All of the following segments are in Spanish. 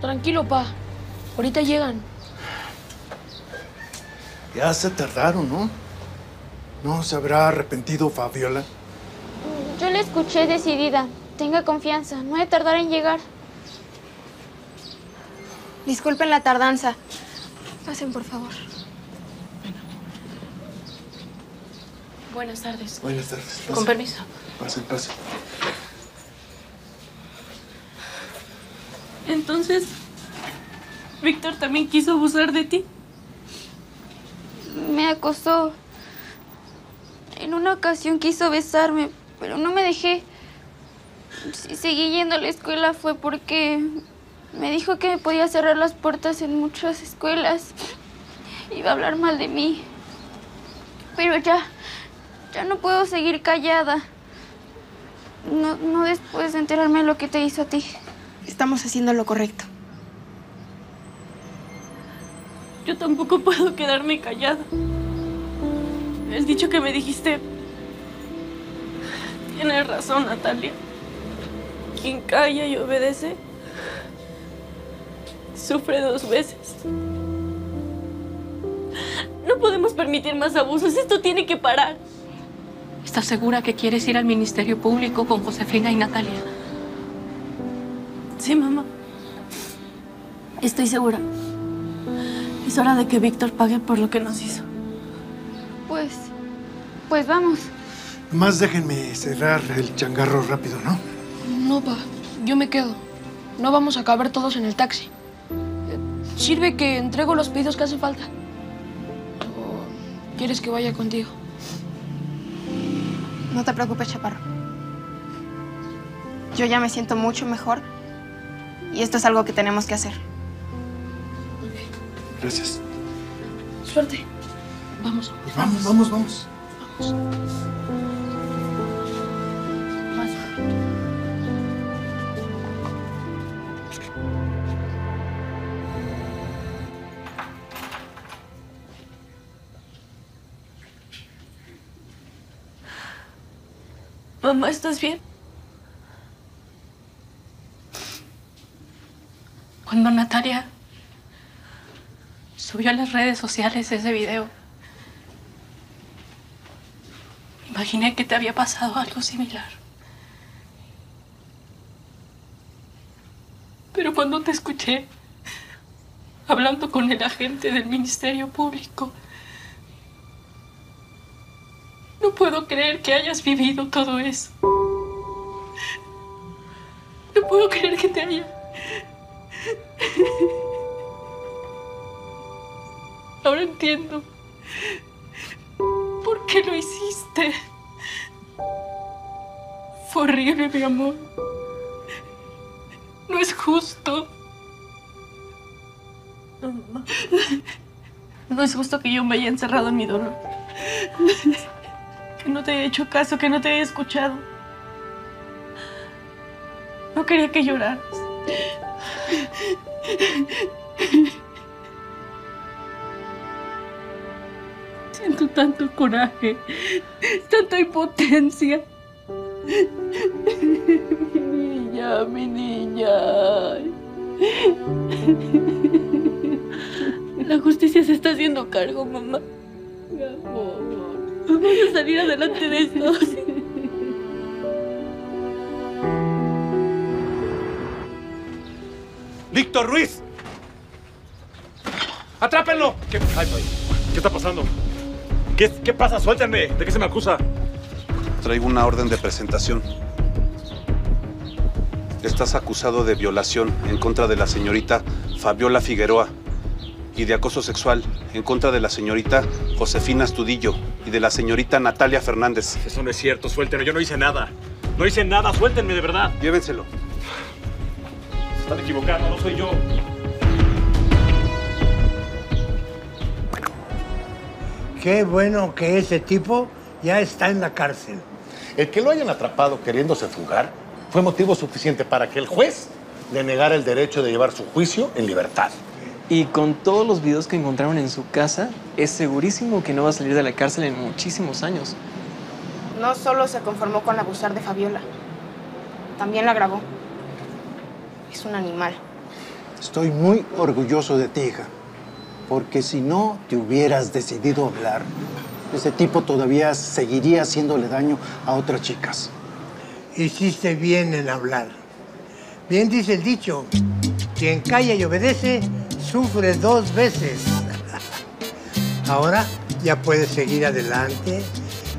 Tranquilo, pa. Ahorita llegan. Ya se tardaron, ¿no? ¿No se habrá arrepentido Fabiola? Yo la escuché decidida. Tenga confianza, no he de tardar en llegar. Disculpen la tardanza. Pasen, por favor. Bueno. Buenas tardes. Buenas tardes. Pasen. Con permiso. Pasen, pasen. Entonces, ¿Víctor también quiso abusar de ti? Me acosó. En una ocasión quiso besarme, pero no me dejé. Si seguí yendo a la escuela fue porque me dijo que me podía cerrar las puertas en muchas escuelas. Iba a hablar mal de mí. Pero ya no puedo seguir callada. No después de enterarme de lo que te hizo a ti. Estamos haciendo lo correcto. Yo tampoco puedo quedarme callada. El dicho que me dijiste... Tienes razón, Natalia. Quien calla y obedece, sufre dos veces. No podemos permitir más abusos. Esto tiene que parar. ¿Estás segura que quieres ir al Ministerio Público con Josefina y Natalia? Sí, mamá. Estoy segura. Es hora de que Víctor pague por lo que nos hizo. Pues vamos. Más déjenme cerrar el changarro rápido, ¿no? No, pa. Yo me quedo. No vamos a caber todos en el taxi. Sirve que entrego los pedidos que hace falta. ¿O quieres que vaya contigo? No te preocupes, chaparro. Yo ya me siento mucho mejor. Y esto es algo que tenemos que hacer. Okay. Gracias. Suerte. Vamos. Pues vamos. Mamá, ¿estás bien? Cuando Natalia subió a las redes sociales ese video, imaginé que te había pasado algo similar. Pero cuando te escuché hablando con el agente del Ministerio Público, no puedo creer que hayas vivido todo eso. No puedo creer que te haya... Ahora entiendo por qué lo hiciste. Fue horrible, mi amor. No es justo. No es justo que yo me haya encerrado en mi dolor. Que no te he hecho caso, que no te he escuchado. No quería que lloraras. Siento tanto coraje, tanta impotencia. Mi niña, mi niña. La justicia se está haciendo cargo, mamá. Mi amor. Vamos a salir adelante de esto. ¡Víctor Ruiz! ¡Atrápenlo! ¿Qué está pasando? ¿Qué pasa? ¡Suéltenme! ¿De qué se me acusa? Traigo una orden de presentación. Estás acusado de violación en contra de la señorita Fabiola Figueroa y de acoso sexual en contra de la señorita Josefina Astudillo y de la señorita Natalia Fernández. Eso no es cierto, suéltenme. Yo no hice nada. No hice nada, suéltenme de verdad. Llévenselo. Se están equivocando, no soy yo. Qué bueno que ese tipo ya está en la cárcel. El que lo hayan atrapado queriéndose fugar fue motivo suficiente para que el juez le negara el derecho de llevar su juicio en libertad. Y con todos los videos que encontraron en su casa, es segurísimo que no va a salir de la cárcel en muchísimos años. No solo se conformó con abusar de Fabiola, también la grabó. Es un animal. Estoy muy orgulloso de ti, hija. Porque si no te hubieras decidido hablar, ese tipo todavía seguiría haciéndole daño a otras chicas. Hiciste bien en hablar. Bien dice el dicho, quien calla y obedece, sufre dos veces. Ahora ya puedes seguir adelante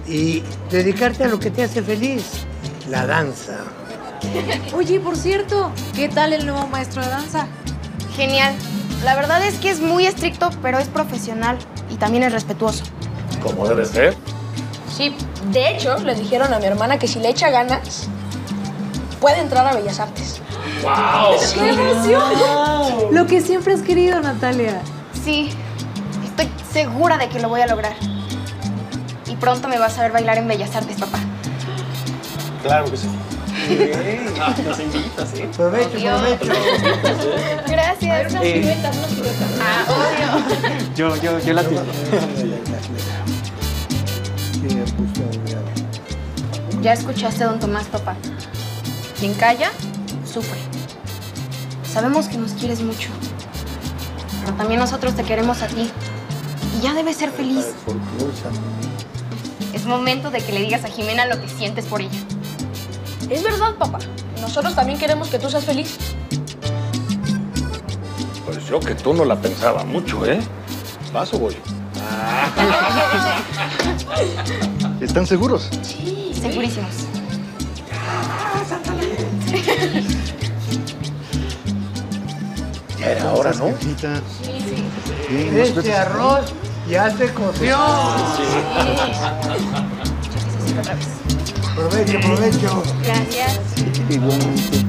y dedicarte a lo que te hace feliz, la danza. Oye, por cierto, ¿qué tal el nuevo maestro de danza? Genial. La verdad es que es muy estricto, pero es profesional y también es respetuoso. ¿Cómo debe ser? Sí. De hecho, les dijeron a mi hermana que si le echa ganas, puede entrar a Bellas Artes. ¡Wow! ¡Qué emoción! Wow. Lo que siempre has querido, Natalia. Sí. Estoy segura de que lo voy a lograr. Y pronto me vas a ver bailar en Bellas Artes, papá. Claro que sí. Nos invitas, ¿eh? Provecho. Gracias. Unas piruetas, unas piruetas. Ah, obvio. Yo las tiro. Ya escuchaste a Don Tomás, papá. Quien calla, sufre. Sabemos que nos quieres mucho. Pero también nosotros te queremos a ti. Y ya debes ser feliz. Es momento de que le digas a Jimena lo que sientes por ella. Es verdad, papá. Nosotros también queremos que tú seas feliz. Pues yo que tú no la pensaba mucho, ¿eh? ¿Vas o voy? ¿Están seguros? Sí. Segurísimos. Ya era hora, ¿no? Sí. Este arroz ya se coció. Sí. Otra vez. Provecho. Gracias. Igualmente.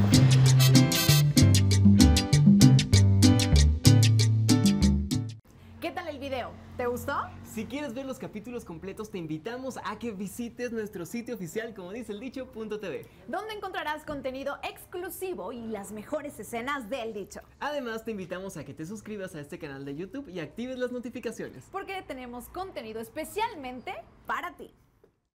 ¿Qué tal el video? ¿Te gustó? Si quieres ver los capítulos completos, te invitamos a que visites nuestro sitio oficial, como dice el dicho.tv, donde encontrarás contenido exclusivo y las mejores escenas del dicho. Además, te invitamos a que te suscribas a este canal de YouTube y actives las notificaciones, porque tenemos contenido especialmente para ti.